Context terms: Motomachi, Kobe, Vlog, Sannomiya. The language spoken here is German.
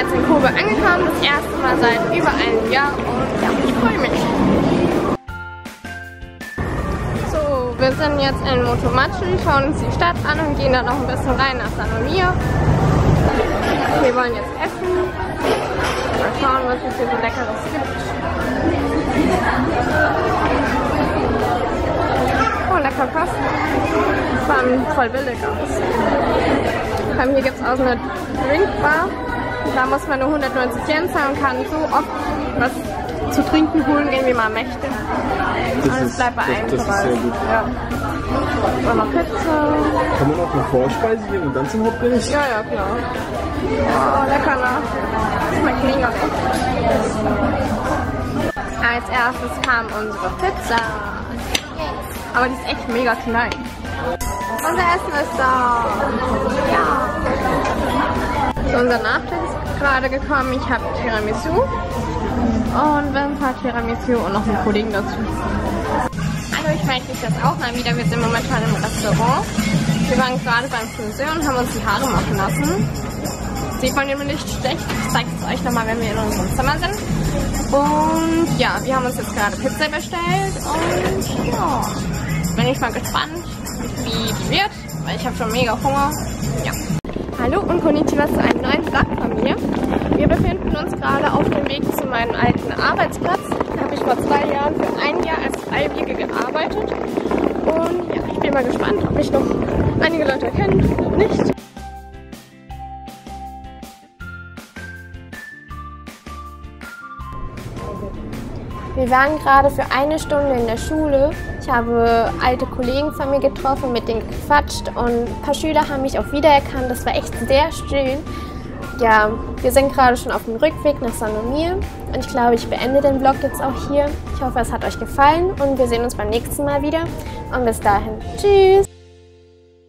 jetzt in Kobe angekommen, das erste Mal seit über einem Jahr und ja, ich freue mich. So, wir sind jetzt in Motomachi, schauen uns die Stadt an und gehen da noch ein bisschen rein nach Sannomiya. Wir wollen jetzt essen, mal schauen, was es hier so Leckeres gibt. Oh, lecker Kosten. Das sah voll billig aus. Hier gibt es auch eine Drinkbar, da muss man nur 190 Yen zahlen und kann so oft was zu trinken holen gehen, wie man möchte. Und es bleibt bei einem vorbei. Ja. Und noch Pizza. Kann man auch eine Vorspeise geben und dann zum Hauptgericht? Ja, ja, klar. Oh, lecker, ne? Das schmeckt mega gut. Als erstes kam unsere Pizza. Aber die ist echt mega klein. Unser Essen ist da. Ja. So, unser Nachtisch ist gerade gekommen. Ich habe Tiramisu. Und Vince hat Tiramisu und noch einen Pudding dazu. Hallo, ich melde mich jetzt auch mal wieder. Wir sind momentan im Restaurant. Wir waren gerade beim Friseur und haben uns die Haare machen lassen. Sieht man dem Licht schlecht. Ich zeige es euch nochmal, wenn wir in unserem Zimmer sind. Und ja, wir haben uns jetzt gerade Pizza bestellt. Und ja, bin ich mal gespannt, wie die wird, weil ich habe schon mega Hunger. Ja. Hallo und konnichiwa zu einem neuen Vlog von mir. Wir befinden uns gerade auf dem Weg zu meinem alten Arbeitsplatz. Da habe ich vor 2 Jahren für ein Jahr als Freiwillige gearbeitet. Und ja, ich bin mal gespannt, ob mich noch einige Leute kennen oder nicht. Wir waren gerade für 1 Stunde in der Schule. Ich habe alte Kollegen von mir getroffen, mit denen gequatscht und ein paar Schüler haben mich auch wiedererkannt. Das war echt sehr schön. Ja, wir sind gerade schon auf dem Rückweg nach Sannomiya und ich glaube, ich beende den Vlog jetzt auch hier. Ich hoffe, es hat euch gefallen und wir sehen uns beim nächsten Mal wieder. Und bis dahin, tschüss!